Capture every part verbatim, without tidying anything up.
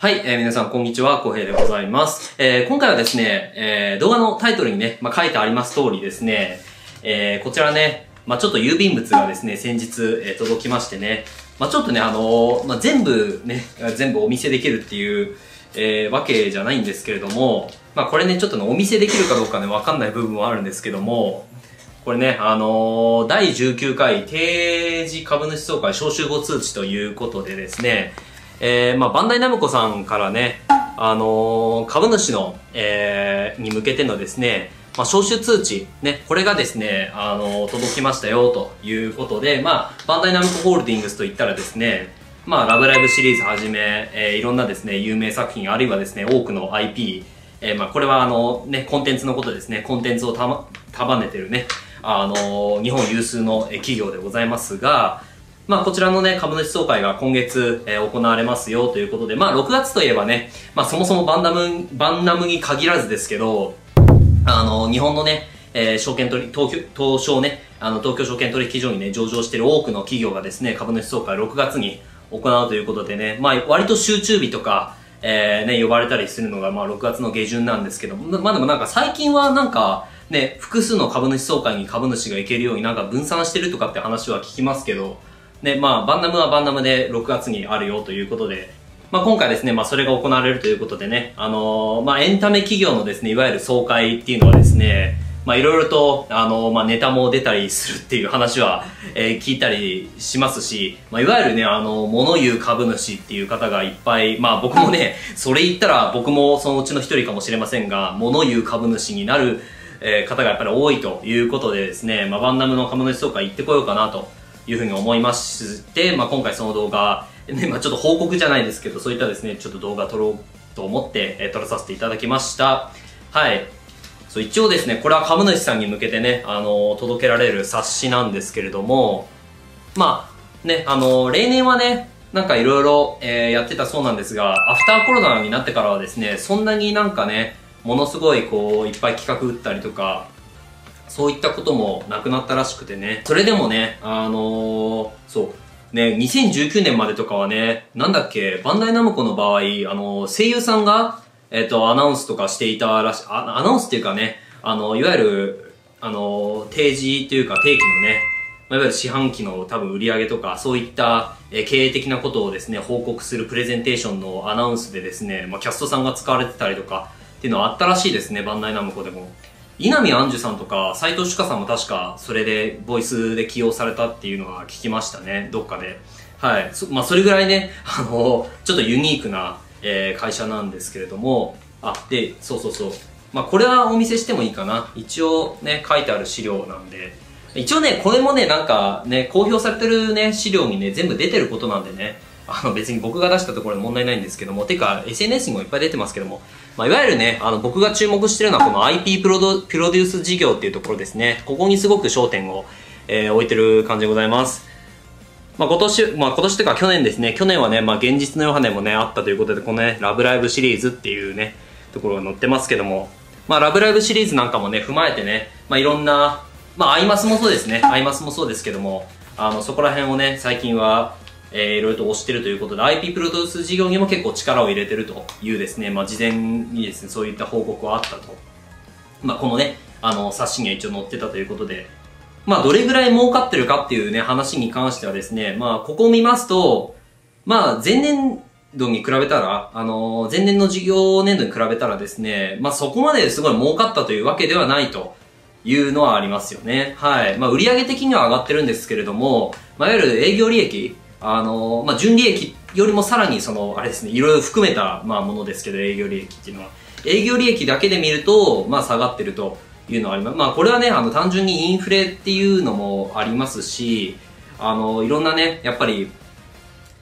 はい、えー、皆さんこんにちは、こうへいでございます。えー、今回はですね、えー、動画のタイトルにね、まあ、書いてあります通りですね、えー、こちらね、まあ、ちょっと郵便物がですね、先日、えー、届きましてね、まあ、ちょっとね、あのー、まあ、全部ね、全部お見せできるっていう、えー、わけじゃないんですけれども、まあ、これね、ちょっとね、お見せできるかどうかね、わかんない部分はあるんですけども、これね、あのー、だいじゅうきゅうかい定時株主総会招集後通知ということでですね、えーまあ、バンダイナムコさんからね、あのー、株主の、えー、に向けてのですね、まあ、招集通知、ね、これがですね、あのー、届きましたよということで、まあ、バンダイナムコホールディングスといったらですね、まあ、ラブライブシリーズはじめ、えー、いろんなですね、有名作品、あるいはですね、多くの アイピー、えーまあ、これはあの、ね、コンテンツのことですね、コンテンツをた、ま、束ねてるね、あのー、日本有数の企業でございますが、まあこちらのね、株主総会が今月、えー、行われますよということで、まあろくがつといえばね、まあそもそもバンダム、バンダムに限らずですけど、あの、日本のね、えー、証券取り、東京、東証ね、あの、東京証券取引所にね、上場している多くの企業がですね、株主総会ろくがつに行うということでね、まあ割と集中日とか、えー、ね、呼ばれたりするのが、まあろくがつの下旬なんですけど、まあでもなんか最近はなんか、ね、複数の株主総会に株主が行けるようになんか分散してるとかって話は聞きますけど、で、まあ、バンダムはバンダムでろくがつにあるよということで、まあ今回ですね、まあそれが行われるということでね、あのー、まあエンタメ企業のですね、いわゆる総会っていうのはですね、まあいろいろと、あのー、まあネタも出たりするっていう話は、えー、聞いたりしますし、まあいわゆるね、あのー、物言う株主っていう方がいっぱい、まあ僕もね、それ言ったら僕もそのうちの一人かもしれませんが、物言う株主になる、えー、方がやっぱり多いということでですね、まあバンダムの株主総会行ってこようかなと。いうふうに思いまして、まあ、今回その動画、ね、まあ、ちょっと報告じゃないですけど、そういったですね、ちょっと動画撮ろうと思って、えー、撮らさせていただきました。はい。そう、一応ですね、これは株主さんに向けてね、あのー、届けられる冊子なんですけれども、まあ、ね、あのー、例年はね、なんかいろいろ、えー、やってたそうなんですが、アフターコロナになってからはですね、そんなになんかね、ものすごいこう、いっぱい企画打ったりとか、そういったこともなくなったらしくてね。それでもね、あのー、そう。ね、にせんじゅうきゅうねんまでとかはね、なんだっけ、バンダイナムコの場合、あのー、声優さんが、えっ、ー、と、アナウンスとかしていたらし、あアナウンスっていうかね、あのー、いわゆる、あのー、定時というか定期のね、まあ、いわゆる四半期の多分売り上げとか、そういった、えー、経営的なことをですね、報告するプレゼンテーションのアナウンスでですね、まあ、キャストさんが使われてたりとか、っていうのはあったらしいですね、バンダイナムコでも。稲見杏樹さんとか斎藤朱夏さんも確かそれでボイスで起用されたっていうのは聞きましたね、どっかで。はい。そ、まあ、それぐらいね、あのー、ちょっとユニークな、えー、会社なんですけれども、あ、で、そうそうそう。まあ、これはお見せしてもいいかな。一応ね、書いてある資料なんで。一応ね、これもね、なんかね、公表されてるね、資料にね、全部出てることなんでね、あの別に僕が出したところで問題ないんですけども、てか エスエヌエス にもいっぱい出てますけども、まあ、いわゆるね、あの僕が注目してるのはこの アイピー プロド、プロデュース事業っていうところですね。ここにすごく焦点を、えー、置いてる感じでございます。まあ、今年、まあ、今年というか去年ですね、去年はね、まあ、現実のヨハネもね、あったということで、このね、ラブライブシリーズっていうね、ところが載ってますけども、まあ、ラブライブシリーズなんかもね、踏まえてね、まあ、いろんな、まあ、アイマスもそうですね、アイマスもそうですけども、あの、そこら辺をね、最近は、えー、いろいろと推してるということで、アイピー プロデュース事業にも結構力を入れてるというですね、まあ事前にですね、そういった報告はあったと。まあこのね、あの、冊子には一応載ってたということで、まあどれぐらい儲かってるかっていうね、話に関してはですね、まあここを見ますと、まあ前年度に比べたら、あの、前年の事業年度に比べたらですね、まあそこまですごい儲かったというわけではないと。いうのはありますよね。はい。まあ売上的には上がってるんですけれども、まあいわゆる営業利益、あの、まあ、純利益よりもさらにその、あれですね、いろいろ含めた、まあ、ものですけど、営業利益っていうのは。営業利益だけで見ると、まあ、下がってるというのはあります。まあ、これはね、あの、単純にインフレっていうのもありますし、あの、いろんなね、やっぱり、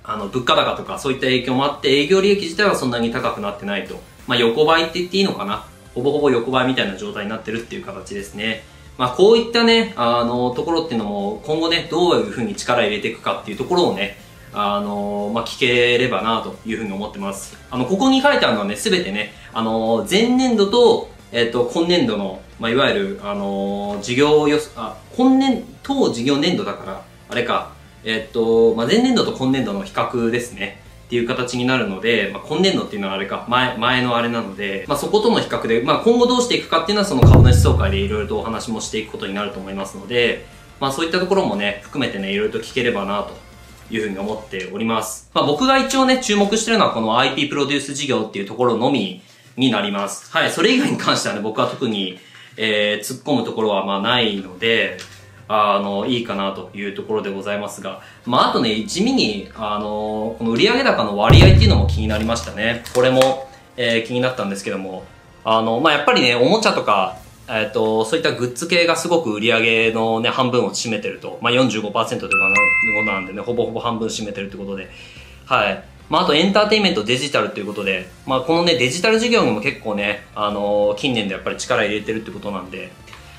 あの、物価高とかそういった影響もあって、営業利益自体はそんなに高くなってないと。まあ、横ばいって言っていいのかな。ほぼほぼ横ばいみたいな状態になってるっていう形ですね。まあ、こういったね、あの、ところっていうのも、今後ね、どういうふうに力入れていくかっていうところをね、あの、まあ、聞ければなというふうに思ってます。あの、ここに書いてあるのはね、すべてね、あの、前年度と、えっと、今年度の、まあ、いわゆる、あの、事業予、あ、今年、当事業年度だから、あれか、えっと、まあ、前年度と今年度の比較ですね。っていう形になるので、まあ、今年度っていうのはあれか、前、前のあれなので、まあ、そことの比較で、まあ、今後どうしていくかっていうのはその株主総会でいろいろとお話もしていくことになると思いますので、まあ、そういったところもね、含めてね、いろいろと聞ければなと。いうふうに思っております。まあ、僕が一応ね、注目してるのはこの アイピー プロデュース事業っていうところのみになります。はい、それ以外に関してはね、僕は特に、えー、突っ込むところはまあないので、あの、いいかなというところでございますが、まあ、あとね、地味に、あの、この売上高の割合っていうのも気になりましたね。これも、えー、気になったんですけども、あの、まあ、やっぱりね、おもちゃとか、えっと、そういったグッズ系がすごく売り上げのね、半分を占めてると。まあ、よんじゅうごパーセント ということなんでね、ほぼほぼ半分占めてるということで。はい。まあ、あとエンターテインメントデジタルということで、まあ、このね、デジタル事業にも結構ね、あのー、近年でやっぱり力入れてるってことなんで、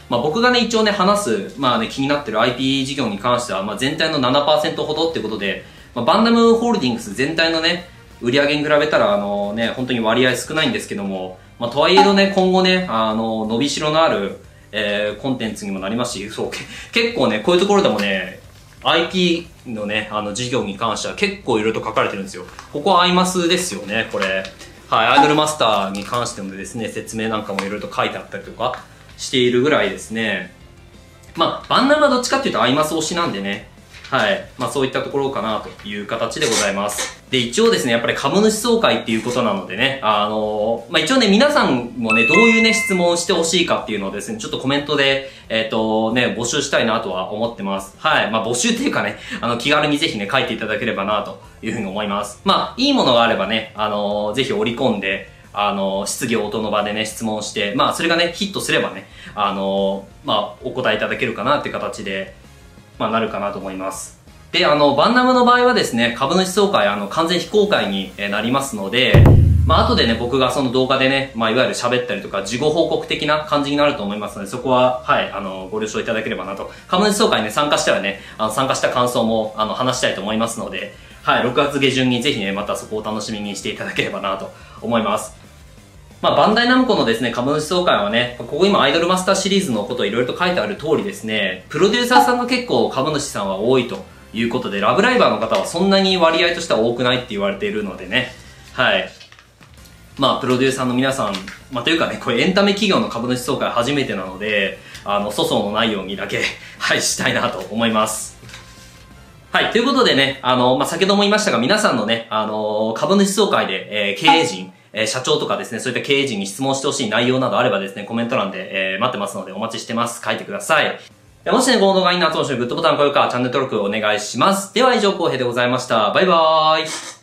まあ、僕がね、一応ね、話す、まあね、気になってる アイピー 事業に関しては、まあ、全体の ななパーセント ほどってことで、まあ、バンダムホールディングス全体のね、売り上げに比べたら、あのー、ね、本当に割合少ないんですけども、まあ、とはいえどね、今後ね、あの、伸びしろのある、えー、コンテンツにもなりますし、そう、結構ね、こういうところでもね、アイピー のね、あの、事業に関しては結構いろいろと書かれてるんですよ。ここはアイマスですよね、これ。はい、アイドルマスターに関してもですね、説明なんかもいろいろと書いてあったりとかしているぐらいですね。まあ、バンダムはどっちかっていうとアイマス推しなんでね、はい。まあ、そういったところかなという形でございます。で、一応ですね、やっぱり株主総会っていうことなのでね、あのー、まあ、一応ね、皆さんもね、どういうね、質問をしてほしいかっていうのをですね、ちょっとコメントで、えっと、ね、募集したいなとは思ってます。はい。まあ、募集っていうかね、あの、気軽にぜひね、書いていただければなというふうに思います。まあ、いいものがあればね、あのー、ぜひ織り込んで、あのー、質疑応答の場でね、質問して、まあ、それがね、ヒットすればね、あのー、まあ、お答えいただけるかなっていう形で、まあ、なるかなと思います。で、あの、バンダムの場合はですね、株主総会、あの、完全非公開になりますので、まあ、後でね、僕がその動画でね、まあ、いわゆる喋ったりとか、事後報告的な感じになると思いますので、そこは、はい、あの、ご了承いただければなと。株主総会ね、参加したらね、あの、参加した感想も、あの、話したいと思いますので、はい、ろくがつげじゅんにぜひね、またそこを楽しみにしていただければなと思います。まあ、バンダイナムコのですね、株主総会はね、ここ今アイドルマスターシリーズのこといろいろと書いてある通りですね、プロデューサーさんが結構株主さんは多いと。いうことで、ラブライバーの方はそんなに割合としては多くないって言われているのでね。はい。まあ、プロデューサーの皆さん、まあ、というかね、これエンタメ企業の株主総会初めてなので、あの、粗相のないようにだけ、はい、したいなと思います。はい、ということでね、あの、まあ、先ほども言いましたが、皆さんのね、あの、株主総会で、えー、経営陣、えー、社長とかですね、そういった経営陣に質問してほしい内容などあればですね、コメント欄で、えー、待ってますので、お待ちしてます。書いてください。もしね、この動画がいいなと思う人はグッドボタン、高評価、チャンネル登録お願いします。では以上、コウヘイでございました。バイバーイ。